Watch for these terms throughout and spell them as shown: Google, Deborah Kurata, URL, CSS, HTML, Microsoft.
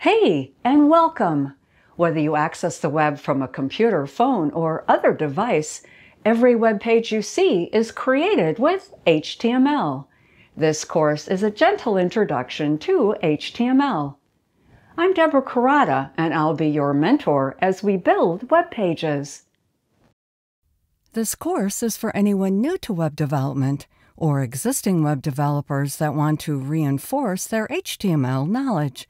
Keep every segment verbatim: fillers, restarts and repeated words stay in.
Hey, and welcome! Whether you access the web from a computer, phone, or other device, every web page you see is created with H T M L. This course is a gentle introduction to H T M L. I'm Deborah Kurata, and I'll be your mentor as we build web pages. This course is for anyone new to web development or existing web developers that want to reinforce their H T M L knowledge.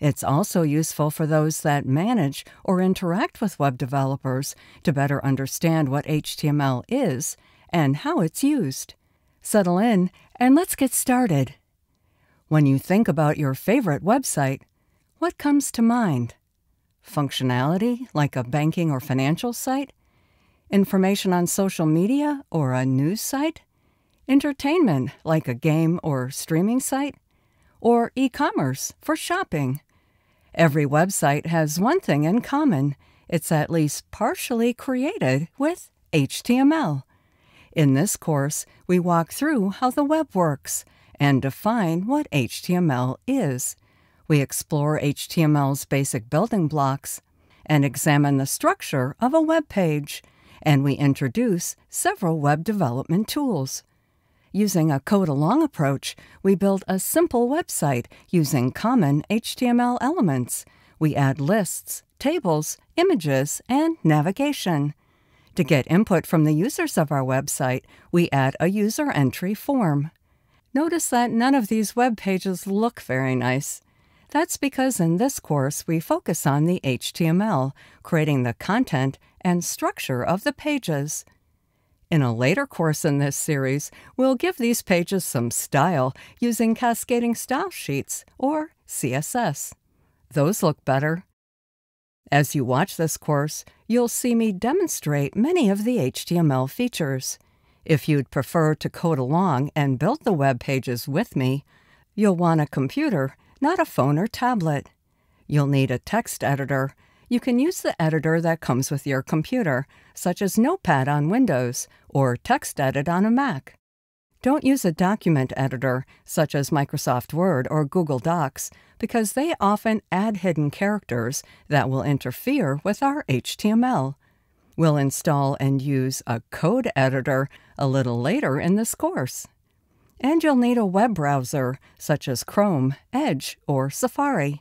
It's also useful for those that manage or interact with web developers to better understand what H T M L is and how it's used. Settle in and let's get started. When you think about your favorite website, what comes to mind? Functionality, like a banking or financial site? Information on social media or a news site? Entertainment, like a game or streaming site? Or e-commerce for shopping? Every website has one thing in common. It's at least partially created with H T M L. In this course, we walk through how the web works and define what H T M L is. We explore H T M L's basic building blocks and examine the structure of a web page, and we introduce several web development tools. Using a code-along approach, we build a simple website using common H T M L elements. We add lists, tables, images, and navigation. To get input from the users of our website, we add a user entry form. Notice that none of these web pages look very nice. That's because in this course, we focus on the H T M L, creating the content and structure of the pages. In a later course in this series, we'll give these pages some style using cascading style sheets, or C S S. Those look better. As you watch this course, you'll see me demonstrate many of the H T M L features. If you'd prefer to code along and build the web pages with me, you'll want a computer, not a phone or tablet. You'll need a text editor. You can use the editor that comes with your computer, such as Notepad on Windows or TextEdit on a Mac. Don't use a document editor, such as Microsoft Word or Google Docs, because they often add hidden characters that will interfere with our H T M L. We'll install and use a code editor a little later in this course. And you'll need a web browser, such as Chrome, Edge, or Safari.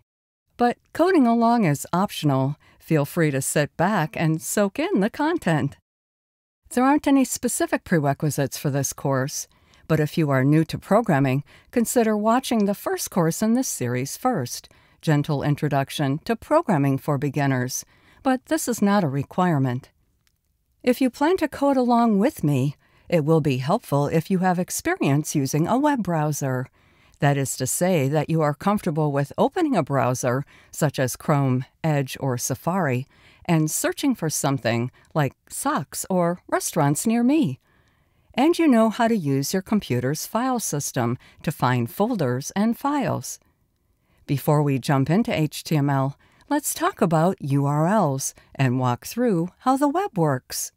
But coding along is optional. Feel free to sit back and soak in the content. There aren't any specific prerequisites for this course, but if you are new to programming, consider watching the first course in this series first, Gentle Introduction to Programming for Beginners, but this is not a requirement. If you plan to code along with me, it will be helpful if you have experience using a web browser. That is to say that you are comfortable with opening a browser, such as Chrome, Edge, or Safari, and searching for something like socks or restaurants near me. And you know how to use your computer's file system to find folders and files. Before we jump into H T M L, let's talk about U R Ls and walk through how the web works.